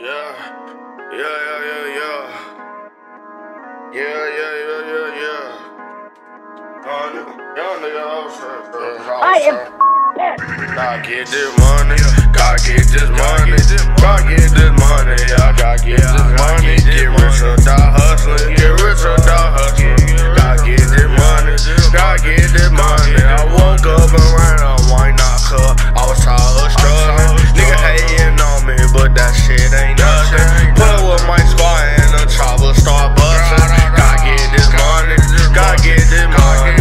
Gotta get this money, gotta get this money, gotta get this money, I gotta get this money, get rich or die hustling, get rich or die hustling, gotta get this money, gotta get this money. I woke up and ran up, why not, cuz I was tired of struggling. Nigga hating on me, but that shit ain't nothing. Pull up with my squad and the chopper start busting. Gotta get this money, gotta get this money.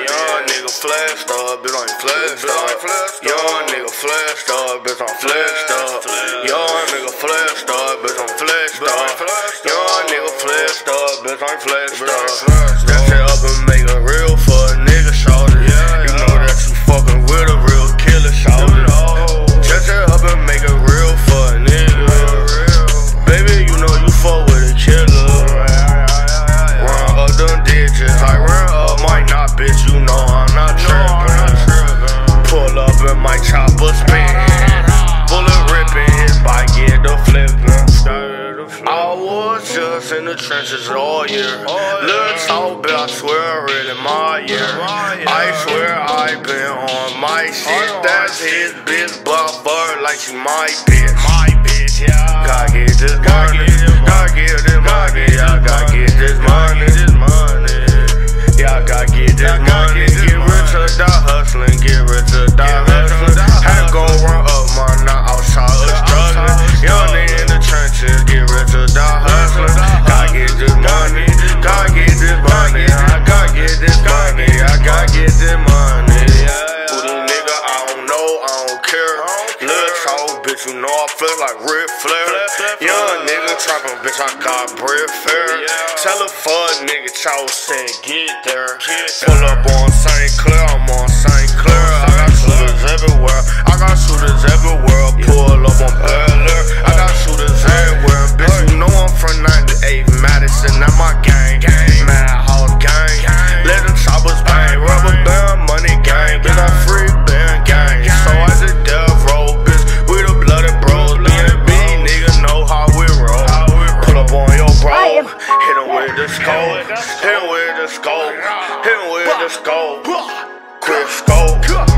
Young nigga flashed up, bitch, I ain't flashed up. Young nigga flashed up, bitch, I'm flashed up. Young nigga flashed up, bitch, I'm flashed up. Young nigga flashed up, bitch, I'm flashed up. Snatch it up and make it real for a nigga, shout it. You know that you fucking with a real killer, shout it. Snatch it up and make it real for a nigga. Baby, you know you fuck with a killer. Run up them digits, I run up might not, bitch, you know I'm not trippin'. Pull up in my chopper spinning, bullet ripping, his bike get the flipping. I was just in the trenches all year. Little talk, but I swear I really admire. I swear I been on my shit. That's his bitch, but I burn like she my bitch. Gotta get this money, gotta get this money, I gotta get this money. Yeah, I gotta get this money. Get rich or die hustling, get rich. You know I feel like Ric Flair. Young nigga trappin', bitch, I got bread fair. Tell a fuck nigga, y'all said get there. Pull up on St. Clair, I'm on St. Clair. I got shooters everywhere, I got shooters everywhere. Pull up on Bel Air, I got shooters everywhere. Bitch, you know I'm from 98 Madison, that my gang. Madhouse gang, let them choppers bang. Rubber band, money gang, bitch, I free band gang. So I just dev roll, bitch, we the blooded bros. B&B, nigga know how we roll. Pull up on your bro, hit him with the scope, hit him with the scope, hit him with the scope. Quick scope.